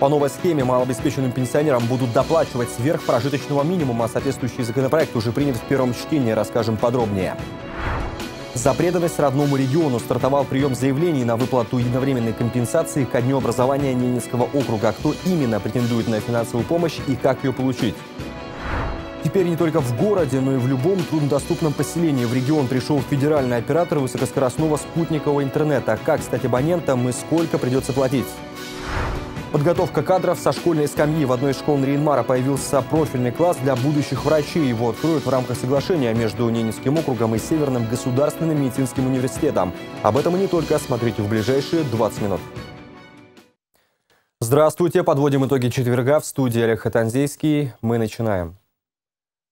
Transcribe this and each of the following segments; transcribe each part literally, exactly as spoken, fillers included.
По новой схеме малообеспеченным пенсионерам будут доплачивать сверх прожиточного минимума. Соответствующий законопроект уже принят в первом чтении. Расскажем подробнее. За преданность родному региону стартовал прием заявлений на выплату единовременной компенсации ко дню образования Ненецкого округа. Кто именно претендует на финансовую помощь и как ее получить? Теперь не только в городе, но и в любом труднодоступном поселении в регион пришел федеральный оператор высокоскоростного спутникового интернета. Как стать абонентом и сколько придется платить? Подготовка кадров со школьной скамьи. В одной из школ Нарьян-Мара появился профильный класс для будущих врачей. Его откроют в рамках соглашения между Ненецким округом и Северным государственным медицинским университетом. Об этом и не только. Смотрите в ближайшие двадцать минут. Здравствуйте. Подводим итоги четверга. В студии Олег Хатанзейский. Мы начинаем.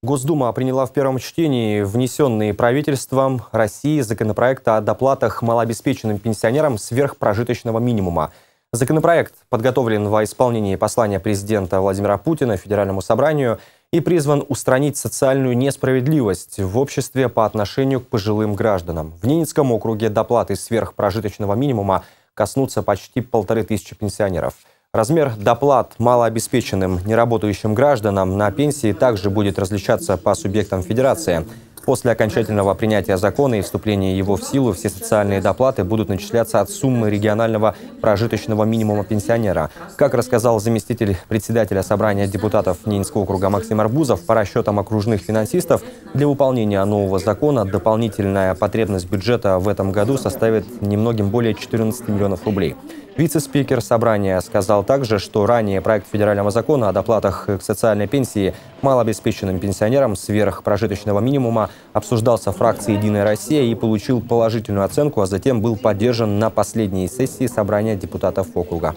Госдума приняла в первом чтении внесенные правительством России законопроект о доплатах малообеспеченным пенсионерам сверхпрожиточного минимума. Законопроект подготовлен во исполнении послания президента Владимира Путина Федеральному собранию и призван устранить социальную несправедливость в обществе по отношению к пожилым гражданам. В Ненецком округе доплаты сверхпрожиточного минимума коснутся почти полторы тысячи пенсионеров. Размер доплат малообеспеченным неработающим гражданам на пенсии также будет различаться по субъектам федерации. После окончательного принятия закона и вступления его в силу все социальные доплаты будут начисляться от суммы регионального прожиточного минимума пенсионера. Как рассказал заместитель председателя собрания депутатов Ненецкого округа Максим Арбузов, по расчетам окружных финансистов, для выполнения нового закона дополнительная потребность бюджета в этом году составит немногим более четырнадцати миллионов рублей. Вице-спикер собрания сказал также, что ранее проект федерального закона о доплатах к социальной пенсии малообеспеченным пенсионерам сверхпрожиточного минимума обсуждался в фракции «Единая Россия» и получил положительную оценку, а затем был поддержан на последней сессии собрания депутатов округа.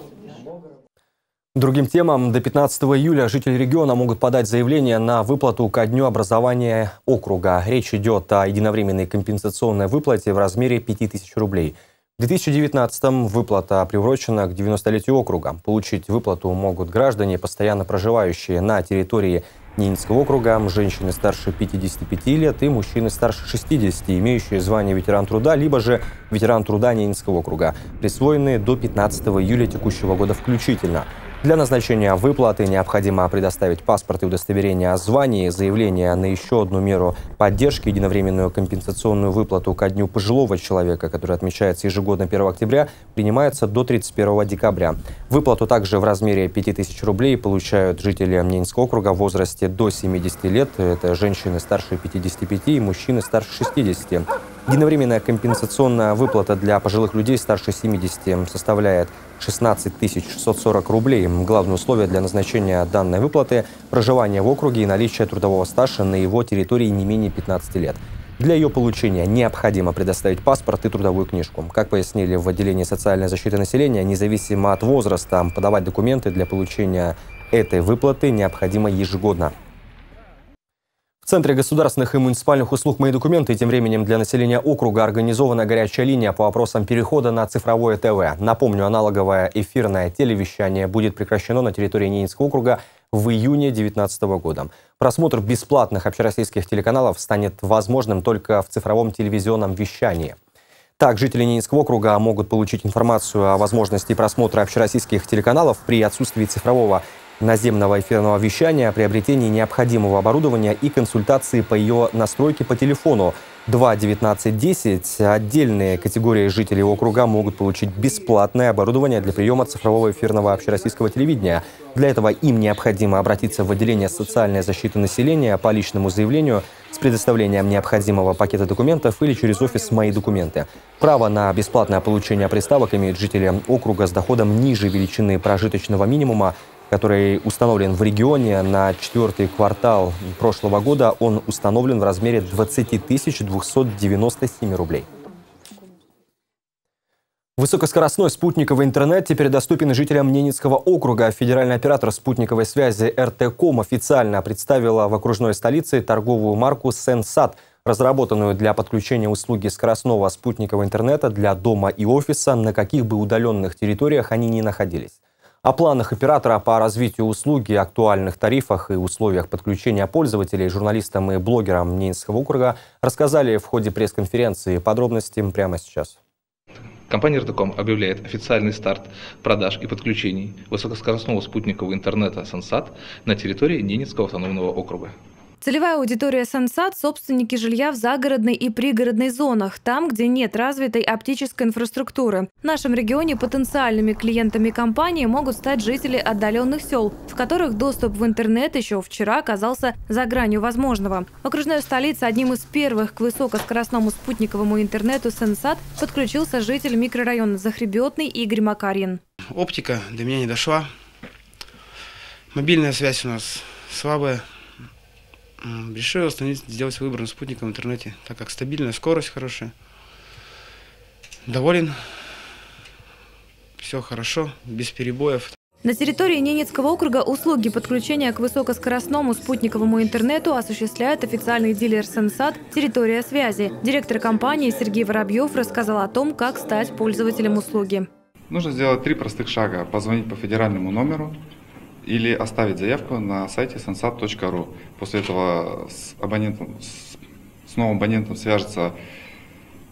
Другим темам. До пятнадцатого июля жители региона могут подать заявление на выплату ко дню образования округа. Речь идет о единовременной компенсационной выплате в размере пяти тысяч рублей. В две тысячи девятнадцатом выплата приурочена к девяностолетию округа. Получить выплату могут граждане, постоянно проживающие на территории Ненецкого округа, женщины старше пятидесяти пяти лет и мужчины старше шестидесяти, имеющие звание ветеран труда, либо же ветеран труда Ненецкого округа, присвоенные до пятнадцатого июля текущего года включительно. Для назначения выплаты необходимо предоставить паспорт и удостоверение о звании, заявление на еще одну меру поддержки, единовременную компенсационную выплату ко дню пожилого человека, который отмечается ежегодно первого октября, принимается до тридцать первого декабря. Выплату также в размере пяти тысяч рублей получают жители Ненецкого округа в возрасте до семидесяти лет. Это женщины старше пятидесяти пяти и мужчины старше шестидесяти. Единовременная компенсационная выплата для пожилых людей старше семидесяти составляет шестнадцать тысяч шестьсот сорок рублей. Главное условие для назначения данной выплаты – проживание в округе и наличие трудового стажа на его территории не менее пятнадцати лет. Для ее получения необходимо предоставить паспорт и трудовую книжку. Как пояснили в отделении социальной защиты населения, независимо от возраста, подавать документы для получения этой выплаты необходимо ежегодно. В Центре государственных и муниципальных услуг «Мои документы» тем временем для населения округа организована горячая линия по вопросам перехода на цифровое ТВ. Напомню, аналоговое эфирное телевещание будет прекращено на территории Ненецкого округа в июне две тысячи девятнадцатого года. Просмотр бесплатных общероссийских телеканалов станет возможным только в цифровом телевизионном вещании. Так, жители Ненецкого округа могут получить информацию о возможности просмотра общероссийских телеканалов при отсутствии цифрового наземного эфирного вещания, приобретении необходимого оборудования и консультации по ее настройке по телефону два девятнадцать десять. Отдельные категории жителей округа могут получить бесплатное оборудование для приема цифрового эфирного общероссийского телевидения. Для этого им необходимо обратиться в отделение социальной защиты населения по личному заявлению с предоставлением необходимого пакета документов или через офис «Мои документы». Право на бесплатное получение приставок имеют жители округа с доходом ниже величины прожиточного минимума, который установлен в регионе на четвертый квартал прошлого года. Он установлен в размере двадцати тысяч двухсот девяноста семи рублей. Высокоскоростной спутниковый интернет теперь доступен жителям Ненецкого округа. Федеральный оператор спутниковой связи эр тэ ком официально представила в окружной столице торговую марку «Сенсат», разработанную для подключения услуги скоростного спутникового интернета для дома и офиса, на каких бы удаленных территориях они ни находились. О планах оператора по развитию услуги, актуальных тарифах и условиях подключения пользователей журналистам и блогерам Ненецкого округа рассказали в ходе пресс-конференции. Подробности прямо сейчас. Компания эр тэ ка о эм объявляет официальный старт продаж и подключений высокоскоростного спутникового интернета «Сенсат» на территории Ненецкого автономного округа. Целевая аудитория «Сенсат» – собственники жилья в загородной и пригородной зонах, там, где нет развитой оптической инфраструктуры. В нашем регионе потенциальными клиентами компании могут стать жители отдаленных сел, в которых доступ в интернет еще вчера оказался за гранью возможного. Окружная столица одним из первых к высокоскоростному спутниковому интернету «Сенсат» подключился житель микрорайона Захребетный Игорь Макарин. Оптика до меня не дошла. Мобильная связь у нас слабая. Решил остановить, сделать выбор на спутнике в интернете, так как стабильная скорость хорошая. Доволен. Все хорошо, без перебоев. На территории Ненецкого округа услуги подключения к высокоскоростному спутниковому интернету осуществляет официальный дилер «Сенсат» «Территория связи». Директор компании Сергей Воробьев рассказал о том, как стать пользователем услуги. Нужно сделать три простых шага. Позвонить по федеральному номеру или оставить заявку на сайте сенсат точка ру. После этого с, абонентом, с новым абонентом свяжется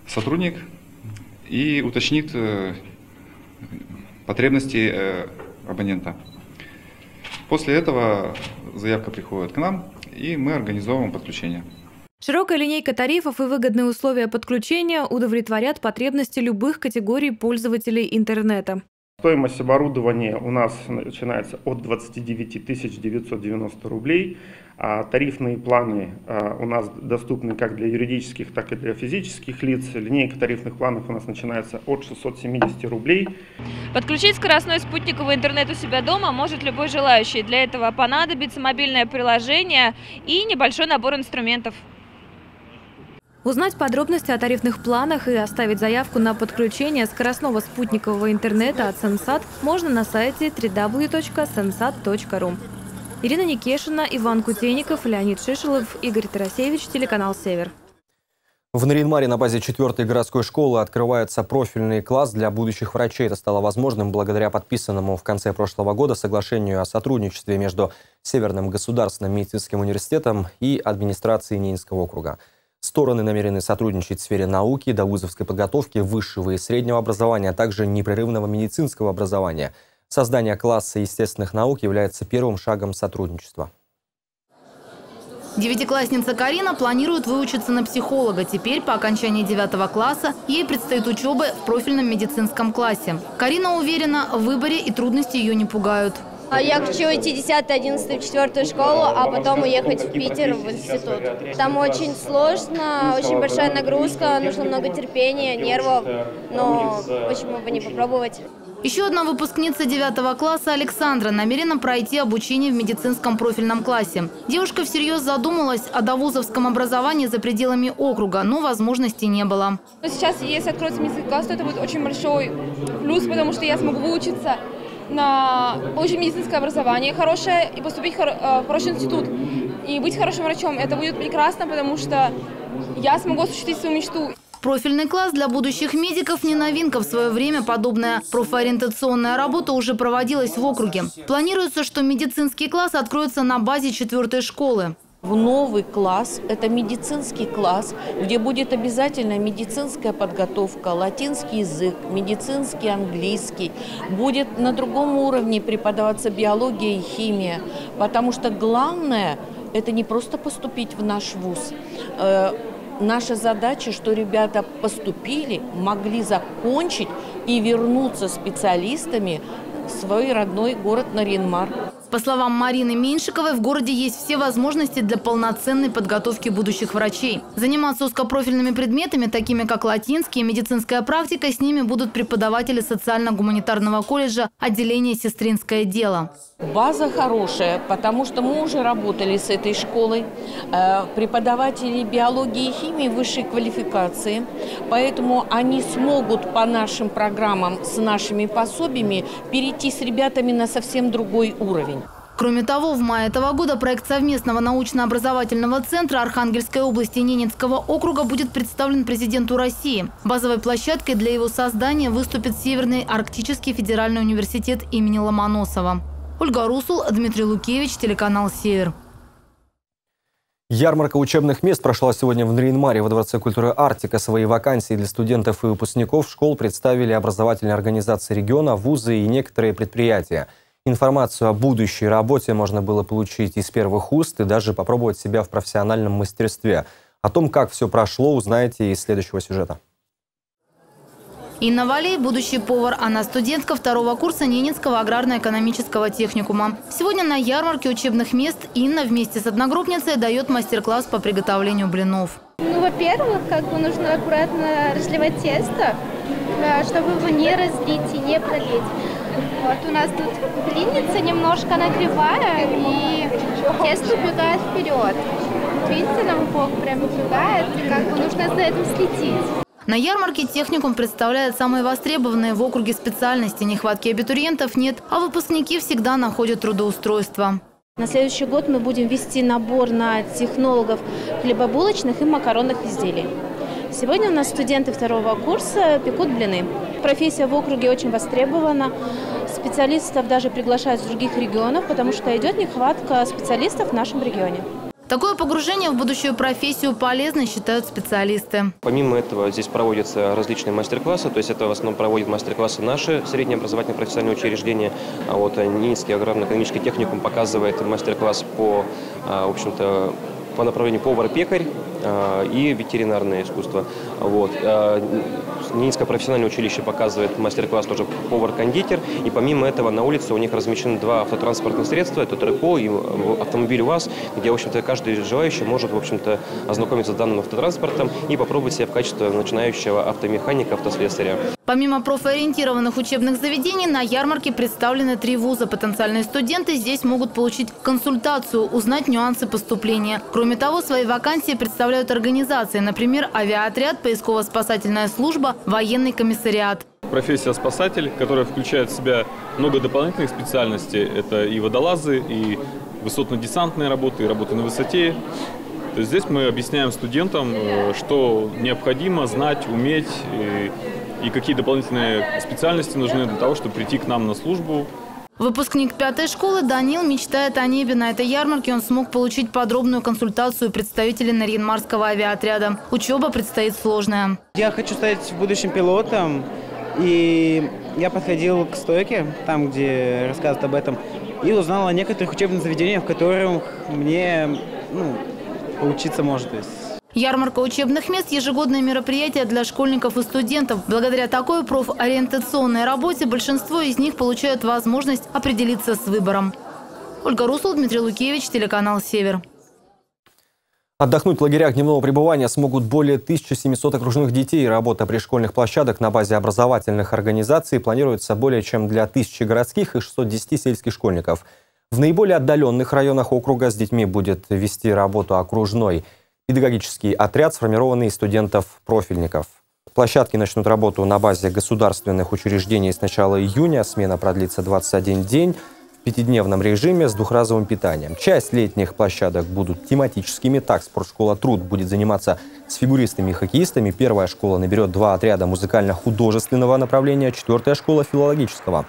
сотрудник и уточнит потребности абонента. После этого заявка приходит к нам, и мы организовываем подключение. Широкая линейка тарифов и выгодные условия подключения удовлетворят потребности любых категорий пользователей интернета. Стоимость оборудования у нас начинается от двадцати девяти тысяч девятисот девяноста рублей. А тарифные планы у нас доступны как для юридических, так и для физических лиц. Линейка тарифных планов у нас начинается от шестисот семидесяти рублей. Подключить скоростной спутниковый интернет у себя дома может любой желающий. Для этого понадобится мобильное приложение и небольшой набор инструментов. Узнать подробности о тарифных планах и оставить заявку на подключение скоростного спутникового интернета от «Сенсат» можно на сайте дабл ю дабл ю дабл ю точка сенсат точка ру. Ирина Никешина, Иван Кутейников, Леонид Шишелов, Игорь Тарасевич, телеканал «Север». В Нарьян-Маре на базе четвёртой городской школы открывается профильный класс для будущих врачей. Это стало возможным благодаря подписанному в конце прошлого года соглашению о сотрудничестве между Северным государственным медицинским университетом и администрацией Ненецкого округа. Стороны намерены сотрудничать в сфере науки, довузовской подготовки, высшего и среднего образования, а также непрерывного медицинского образования. Создание класса естественных наук является первым шагом сотрудничества. Девятиклассница Карина планирует выучиться на психолога. Теперь, по окончании девятого класса, ей предстоит учеба в профильном медицинском классе. Карина уверена, в выборе и трудности ее не пугают. Я хочу идти десятую, одиннадцатую, четвёртую школу, а потом уехать в Питер в институт. Там очень сложно, очень большая нагрузка, нужно много терпения, нервов, но почему бы не попробовать? Еще одна выпускница девятого класса Александра намерена пройти обучение в медицинском профильном классе. Девушка всерьез задумалась о довузовском образовании за пределами округа, но возможностей не было. Сейчас, если откроется медицинский класс, то это будет очень большой плюс, потому что я смогу выучиться на очень медицинское образование хорошее и поступить в хороший институт. И быть хорошим врачом. Это будет прекрасно, потому что я смогу осуществить свою мечту. Профильный класс для будущих медиков не новинка. В свое время подобная профориентационная работа уже проводилась в округе. Планируется, что медицинский класс откроется на базе четвёртой школы. В новый класс, это медицинский класс, где будет обязательно медицинская подготовка, латинский язык, медицинский английский. Будет на другом уровне преподаваться биология и химия, потому что главное – это не просто поступить в наш вуз. Э, наша задача, что ребята поступили, могли закончить и вернуться специалистами в свой родной город Нарьян-Мар. По словам Марины Меньшиковой, в городе есть все возможности для полноценной подготовки будущих врачей. Заниматься узкопрофильными предметами, такими как латинский и медицинская практика, с ними будут преподаватели социально-гуманитарного колледжа отделения «Сестринское дело». База хорошая, потому что мы уже работали с этой школой. Преподаватели биологии и химии высшей квалификации, поэтому они смогут по нашим программам с нашими пособиями перейти с ребятами на совсем другой уровень. Кроме того, в мае этого года проект совместного научно-образовательного центра Архангельской области и Ненецкого округа будет представлен президенту России. Базовой площадкой для его создания выступит Северный Арктический федеральный университет имени Ломоносова. Ольга Руслова, Дмитрий Лукевич, телеканал «Север». Ярмарка учебных мест прошла сегодня в Нарьян-Маре. Во Дворце культуры «Арктика» свои вакансии для студентов и выпускников школ представили образовательные организации региона, вузы и некоторые предприятия. Информацию о будущей работе можно было получить из первых уст и даже попробовать себя в профессиональном мастерстве. О том, как все прошло, узнаете из следующего сюжета. Инна Валей – будущий повар. Она студентка второго курса Ненецкого аграрно-экономического техникума. Сегодня на ярмарке учебных мест Инна вместе с одногруппницей дает мастер-класс по приготовлению блинов. Ну, во-первых, как бы нужно аккуратно разливать тесто, чтобы его не разлить и не пролить. Вот у нас тут блинница немножко нагревая, и тесто убегает вперед. Видите, нам бок прям убегает, и как бы нужно за этим следить. На ярмарке техникум представляет самые востребованные в округе специальности. Нехватки абитуриентов нет, а выпускники всегда находят трудоустройство. На следующий год мы будем вести набор на технологов хлебобулочных и макаронных изделий. Сегодня у нас студенты второго курса пекут блины. Профессия в округе очень востребована. Специалистов даже приглашают с других регионов, потому что идет нехватка специалистов в нашем регионе. Такое погружение в будущую профессию полезно, считают специалисты. Помимо этого здесь проводятся различные мастер-классы, то есть это в основном проводят мастер-классы наши среднее образовательное профессиональное учреждение. А вот Ненецкий аграрно-экономический техникум показывает мастер-класс по, в общем-то, по направлению повар-пекарь и ветеринарное искусство. Вот. Ненецкое профессиональное училище показывает мастер-класс тоже повар-кондитер. И помимо этого на улице у них размещены два автотранспортных средства, это ТРКО и автомобиль УАЗ, где, в общем-то, каждый желающий может, в общем-то, ознакомиться с данным автотранспортом и попробовать себя в качестве начинающего автомеханика, автослесаря. Помимо профориентированных учебных заведений, на ярмарке представлены три вуза. Потенциальные студенты здесь могут получить консультацию, узнать нюансы поступления. Кроме того, свои вакансии представляют организации, например, авиаотряд, поисково-спасательная служба, военный комиссариат. Профессия спасатель, которая включает в себя много дополнительных специальностей. Это и водолазы, и высотно-десантные работы, и работы на высоте. То есть здесь мы объясняем студентам, что необходимо знать, уметь, и, и какие дополнительные специальности нужны для того, чтобы прийти к нам на службу. Выпускник пятой школы Данил мечтает о небе. На этой ярмарке он смог получить подробную консультацию представителей Нарьян-Марского авиаотряда. Учеба предстоит сложная. Я хочу стать будущим пилотом. И я подходил к стойке, там, где рассказывают об этом, и узнал о некоторых учебных заведениях, в которых мне, ну, поучиться может. Ярмарка учебных мест – ежегодное мероприятие для школьников и студентов. Благодаря такой профориентационной работе большинство из них получают возможность определиться с выбором. Ольга Руслова, Дмитрий Лукевич, телеканал «Север». Отдохнуть в лагерях дневного пребывания смогут более тысячи семисот окружных детей. Работа пришкольных площадок на базе образовательных организаций планируется более чем для тысячи городских и шестисот десяти сельских школьников. В наиболее отдаленных районах округа с детьми будет вести работу окружной педагогический отряд, сформированный из студентов-профильников. Площадки начнут работу на базе государственных учреждений с начала июня. Смена продлится двадцать один день в пятидневном режиме с двухразовым питанием. Часть летних площадок будут тематическими. Так, спортшкола «Труд» будет заниматься с фигуристами и хоккеистами. Первая школа наберет два отряда музыкально-художественного направления, четвертая школа – филологического.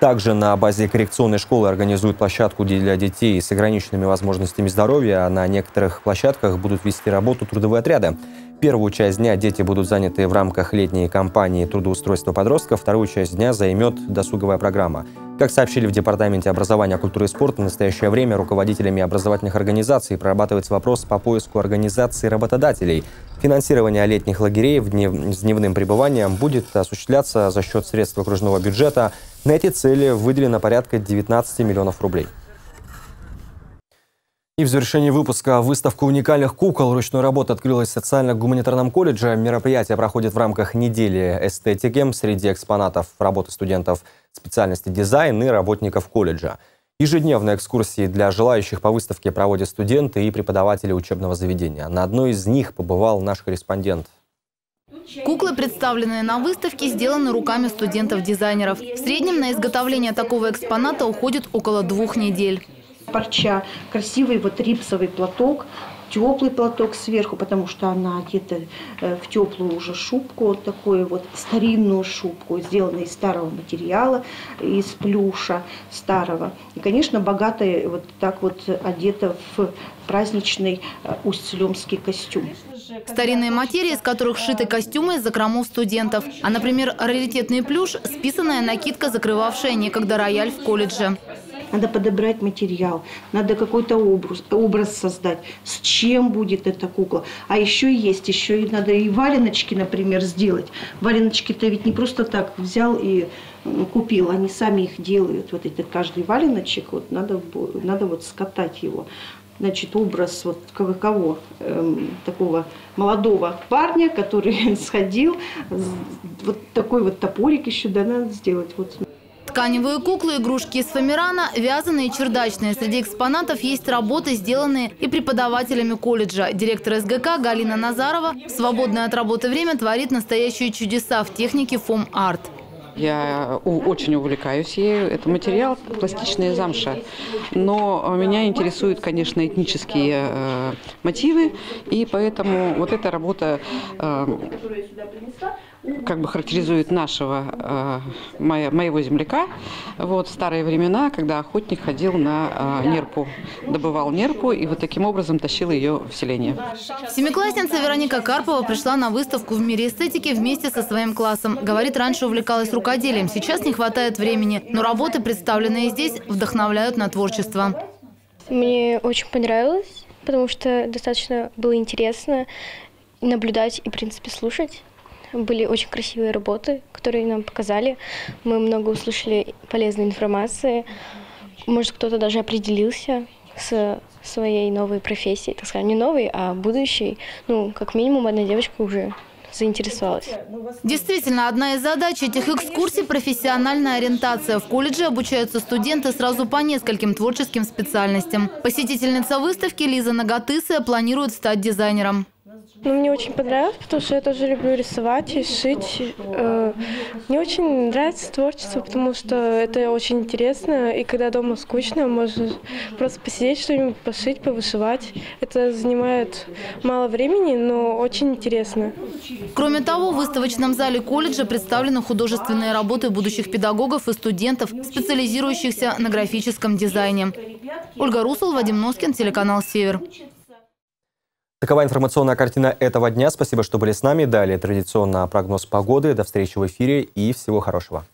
Также на базе коррекционной школы организуют площадку для детей с ограниченными возможностями здоровья. На некоторых площадках будут вести работу трудовые отряды. Первую часть дня дети будут заняты в рамках летней кампании трудоустройства подростков. Вторую часть дня займет досуговая программа. Как сообщили в Департаменте образования, культуры и спорта, в настоящее время руководителями образовательных организаций прорабатывается вопрос по поиску организаций работодателей. Финансирование летних лагерей в днев... с дневным пребыванием будет осуществляться за счет средств окружного бюджета. На эти цели выделено порядка девятнадцати миллионов рублей. И в завершении выпуска выставка уникальных кукол ручной работы открылась в социально-гуманитарном колледже. Мероприятие проходит в рамках недели эстетики. Среди экспонатов работы студентов специальности дизайн и работников колледжа. Ежедневные экскурсии для желающих по выставке проводят студенты и преподаватели учебного заведения. На одной из них побывал наш корреспондент. Куклы, представленные на выставке, сделаны руками студентов-дизайнеров. В среднем на изготовление такого экспоната уходит около двух недель. Парча, красивый вот рипсовый платок, теплый платок сверху, потому что она одета в теплую уже шубку, вот такую вот старинную шубку, сделанную из старого материала, из плюша старого. И, конечно, богатая вот так вот одета в праздничный усть-сулёмский костюм. Старинные материи, из которых сшиты костюмы из закромов студентов. А, например, раритетный плюш – списанная накидка, закрывавшая некогда рояль в колледже. Надо подобрать материал, надо какой-то образ, образ создать, с чем будет эта кукла. А еще есть, еще и надо и валеночки, например, сделать. Валеночки-то ведь не просто так взял и купил, они сами их делают. Вот этот каждый валеночек, вот надо, надо вот скатать его. Значит, образ вот кого, кого эм, такого молодого парня, который сходил, вот такой вот топорик еще, да, надо сделать. Вот. Тканевые куклы, игрушки из фоамирана, вязаные и чердачные. Среди экспонатов есть работы, сделанные и преподавателями колледжа. Директор СГК Галина Назарова в свободное от работы время творит настоящие чудеса в технике фом-арт. Я очень увлекаюсь ею. Это материал пластичная замша. Но меня интересуют, конечно, этнические э, мотивы. И поэтому вот эта работа э, как бы характеризует нашего, э, моя, моего земляка. Вот, в старые времена, когда охотник ходил на э, нерпу, добывал нерпу и вот таким образом тащил ее в селение. Семиклассница Вероника Карпова пришла на выставку в мире эстетики вместе со своим классом. Говорит, раньше увлекалась рукой. Сейчас не хватает времени, но работы, представленные здесь, вдохновляют на творчество. Мне очень понравилось, потому что достаточно было интересно наблюдать и, в принципе, слушать. Были очень красивые работы, которые нам показали. Мы много услышали полезной информации. Может, кто-то даже определился с своей новой профессией, так сказать, не новой, а будущей. Ну, как минимум, одна девочка уже заинтересовалась. Действительно, одна из задач этих экскурсий – профессиональная ориентация. В колледже обучаются студенты сразу по нескольким творческим специальностям. Посетительница выставки Лиза Нагатысая планирует стать дизайнером. Ну, мне очень понравилось, потому что я тоже люблю рисовать и шить. Мне очень нравится творчество, потому что это очень интересно. И когда дома скучно, можно просто посидеть, что-нибудь пошить, повышивать. Это занимает мало времени, но очень интересно. Кроме того, в выставочном зале колледжа представлены художественные работы будущих педагогов и студентов, специализирующихся на графическом дизайне. Ольга Руслова, Вадим Носкин, телеканал «Север». Такова информационная картина этого дня. Спасибо, что были с нами. Далее традиционно прогноз погоды. До встречи в эфире и всего хорошего.